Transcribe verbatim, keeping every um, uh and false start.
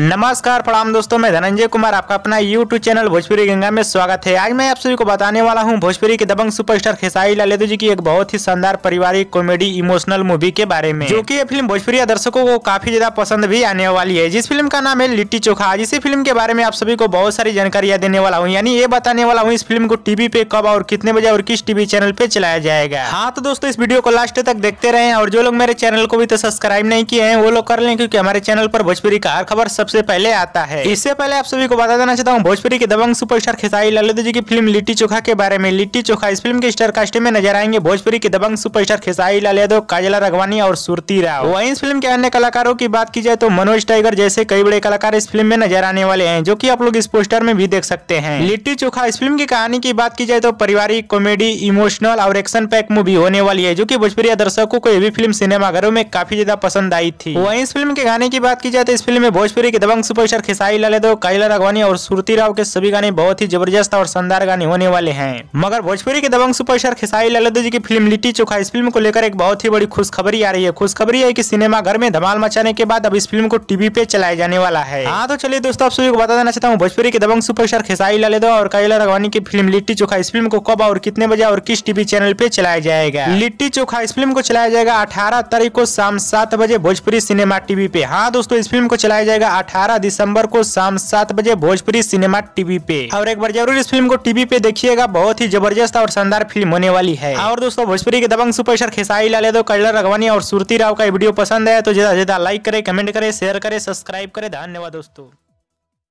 नमस्कार प्रणाम दोस्तों, मैं धनंजय कुमार आपका अपना यूट्यूब चैनल भोजपुरी गंगा में स्वागत है। आज मैं आप सभी को बताने वाला हूं भोजपुरी के दबंग सुपरस्टार खेसारी लाल यादव जी की एक बहुत ही शानदार पारिवारिक कॉमेडी इमोशनल मूवी के बारे में, जो कि ये फिल्म भोजपुरी दर्शकों को काफी ज्यादा पसंद भी आने वाली है। जिस फिल्म का नाम है लिट्टी चोखा। आज इसी फिल्म के बारे में आप सभी को बहुत सारी जानकारियां देने वाला हूँ, यानी ये बताने वाला हूँ इस फिल्म को टीवी पे कब और कितने बजे और किस टीवी चैनल पे चलाया जाएगा। हाँ तो दोस्तों, इस वीडियो को लास्ट तक देखते रहे और जो लोग मेरे चैनल को भी तो सब्सक्राइब नहीं किए हैं वो लोग कर लें, क्योंकि हमारे चैनल पर भोजपुरी का हर खबर सबसे पहले आता है। इससे पहले आप सभी को बता देना चाहता हूँ भोजपुरी के दबंग सुपरस्टार खेसारी लाल यादव जी की फिल्म लिट्टी चोखा के बारे में। लिट्टी चोखा इस फिल्म के स्टार कास्ट में नजर आएंगे भोजपुरी के दबंग सुपरस्टार खेसारी लाल यादव, काजल राघवानी और सुरती राव। वहीं इस फिल्म के अन्य कलाकारों की बात की जाए तो मनोज टाइगर जैसे कई बड़े कलाकार इस फिल्म में नजर आने वाले हैं, जो की आप लोग इस पोस्टर में भी देख सकते हैं। लिट्टी चोखा इस फिल्म की कहानी की बात की जाए तो पारिवारिक कॉमेडी इमोशनल और एक्शन पैक मूवी होने वाली है, जो की भोजपुरी दर्शकों को यह भी फिल्म सिनेमाघरों में काफी ज्यादा पसंद आई थी। वहीं इस फिल्म के गाने की बात की जाए तो इस फिल्म में भोजपुरी के दबंग सुपरस्टार खेसारी लाल यादव, काजल राघवानी और सुरती राव के सभी गाने बहुत ही जबरदस्त और शानदार गाने होने वाले हैं। मगर भोजपुरी के दबंग सुपरस्टार खेसारी लाल यादव जी की फिल्म लिट्टी चोखा, इस फिल्म को लेकर एक बहुत ही बड़ी खुशखबरी आ रही है। खुशखबरी है कि सिनेमा घर में धमाल मचाने के बाद अब इस फिल्म को टीवी पे चलाया जाने वाला है। हाँ तो चलिए दोस्तों, आप सभी को बता देना चाहता हूँ भोजपुरी के दबंग सुपरस्टार खेसारी लाल यादव और काजल राघवानी की फिल्म लिट्टी चोखा, इस फिल्म को कब और कितने बजे और किस टीवी चैनल पे चलाया जाएगा। लिट्टी चोखा इस फिल्म को चलाया जाएगा अठारह तारीख को शाम सात बजे भोजपुरी सिनेमा टीवी पे। हाँ दोस्तों, इस फिल्म को चलाया जाएगा अठारह दिसंबर को शाम सात बजे भोजपुरी सिनेमा टीवी पे, और एक बार जरूर इस फिल्म को टीवी पे देखिएगा। बहुत ही जबरदस्त और शानदार फिल्म होने वाली है। और दोस्तों, भोजपुरी के दबंग सुपरस्टार खेसारी लाल यादव, काजल राघवानी और सुरती राव का वीडियो पसंद है तो ज्यादा से ज्यादा लाइक करे, कमेंट करे, शेयर करे, सब्सक्राइब करे। धन्यवाद दोस्तों।